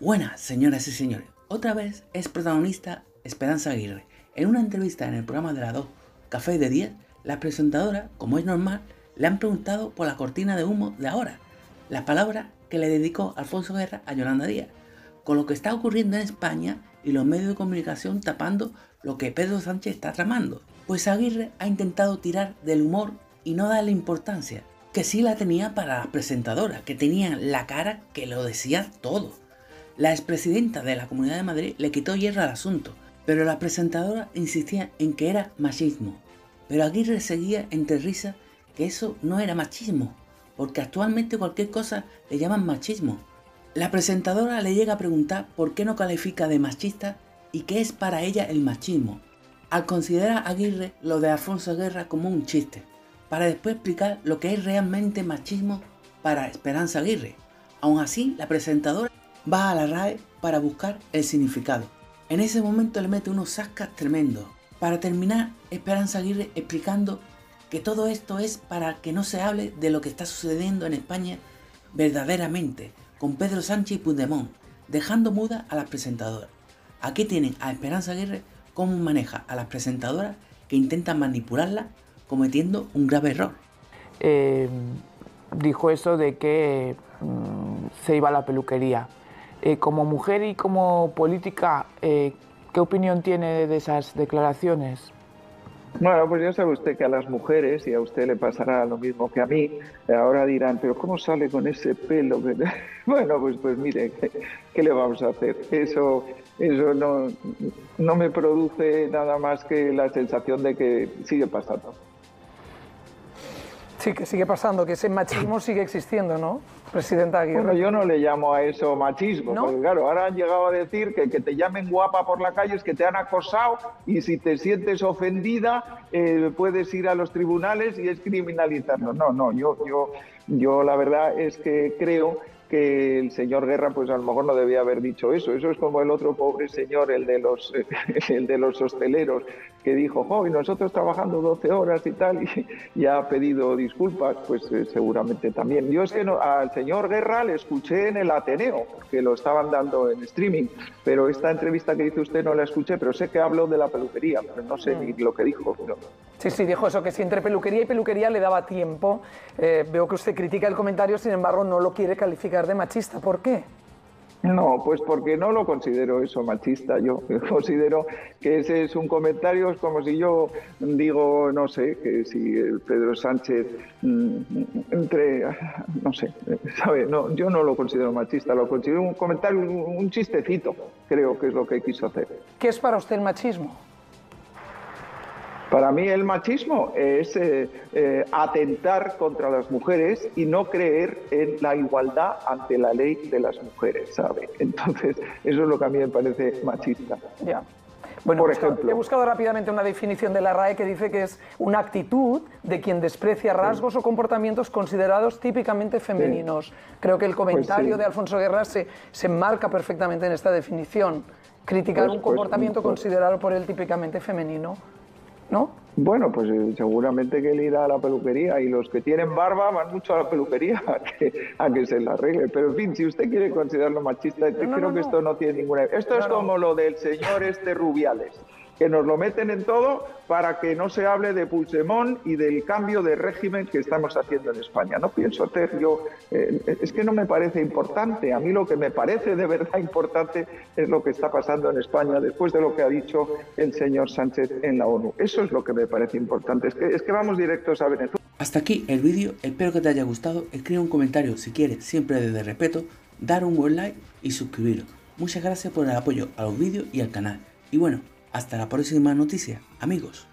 Buenas, señoras y señores. Otra vez es protagonista Esperanza Aguirre. En una entrevista en el programa de la 2, Café d'idees, las presentadoras, como es normal, le han preguntado por la cortina de humo de ahora, las palabras que le dedicó Alfonso Guerra a Yolanda Díaz, con lo que está ocurriendo en España y los medios de comunicación tapando lo que Pedro Sánchez está tramando. Pues Aguirre ha intentado tirar del humor y no darle importancia, que sí la tenía para las presentadoras, que tenían la cara que lo decía todo. La expresidenta de la Comunidad de Madrid le quitó hierro al asunto, pero la presentadora insistía en que era machismo. Pero Aguirre seguía entre risas que eso no era machismo, porque actualmente cualquier cosa le llaman machismo. La presentadora le llega a preguntar por qué no califica de machista y qué es para ella el machismo, al considerar a Aguirre lo de Alfonso Guerra como un chiste, para después explicar lo que es realmente machismo para Esperanza Aguirre. Aún así, la presentadora va a la RAE para buscar el significado. En ese momento le mete unos zascas tremendos. Para terminar, Esperanza Aguirre explicando que todo esto es para que no se hable de lo que está sucediendo en España verdaderamente, con Pedro Sánchez y Puigdemont, dejando muda a las presentadoras. Aquí tienen a Esperanza Aguirre cómo maneja a las presentadoras que intentan manipularla, cometiendo un grave error. Dijo eso de que se iba a la peluquería. Como mujer y como política, ¿qué opinión tiene de esas declaraciones? Bueno, pues ya sabe usted que a las mujeres, y a usted le pasará lo mismo que a mí, ahora dirán, pero ¿cómo sale con ese pelo? Bueno, pues mire, ¿qué le vamos a hacer? Eso no me produce nada más que la sensación de que sigue pasando. Sí, que sigue pasando, que ese machismo sigue existiendo, ¿no, presidenta Aguirre? Bueno, yo no le llamo a eso machismo, ¿no? Porque claro, ahora han llegado a decir que te llamen guapa por la calle es que te han acosado y si te sientes ofendida puedes ir a los tribunales y es criminalizarlo. No, yo la verdad es que creo que el señor Guerra pues a lo mejor no debía haber dicho eso. Eso es como el otro pobre señor, el de los hosteleros, que dijo, oh, y nosotros trabajando 12 horas y tal, y ha pedido disculpas, pues seguramente también. Yo es que al señor Guerra le escuché en el Ateneo, porque lo estaban dando en streaming, pero esta entrevista que dice usted no la escuché, pero sé que habló de la peluquería, pero no sé ni lo que dijo. No. Sí, dijo eso, que si entre peluquería y peluquería le daba tiempo. Veo que usted critica el comentario, sin embargo no lo quiere calificar de machista. ¿Por qué? No, pues porque no lo considero eso machista. Yo considero que ese es un comentario, es como si yo digo, no sé, que si Pedro Sánchez no sé, ¿sabe? No, yo no lo considero machista, lo considero un comentario, un chistecito, creo que es lo que quiso hacer. ¿Qué es para usted el machismo? Para mí el machismo es atentar contra las mujeres y no creer en la igualdad ante la ley de las mujeres, ¿sabe? Entonces, eso es lo que a mí me parece machista. Ya. Bueno, por ejemplo, he buscado rápidamente una definición de la RAE que dice que es una actitud de quien desprecia rasgos o comportamientos considerados típicamente femeninos. Sí. Creo que el comentario de Alfonso Guerra se enmarca perfectamente en esta definición. Criticar un comportamiento considerado por él típicamente femenino. ¿No? Bueno, pues seguramente que él irá a la peluquería y los que tienen barba van mucho a la peluquería a que se la arregle. Pero en fin, si usted quiere considerarlo machista, creo que esto no tiene ninguna... Esto es como lo del señor Rubiales, que nos lo meten en todo para que no se hable de Puigdemont y del cambio de régimen que estamos haciendo en España. No pienso hacer yo... es que no me parece importante. A mí lo que me parece de verdad importante es lo que está pasando en España después de lo que ha dicho el señor Sánchez en la ONU. Eso es lo que me parece importante. Es que vamos directos a Venezuela. Hasta aquí el vídeo. Espero que te haya gustado. Escribe un comentario si quieres, siempre desde respeto. Dar un buen like y suscribiros. Muchas gracias por el apoyo a los vídeos y al canal. Y bueno... hasta la próxima noticia, amigos.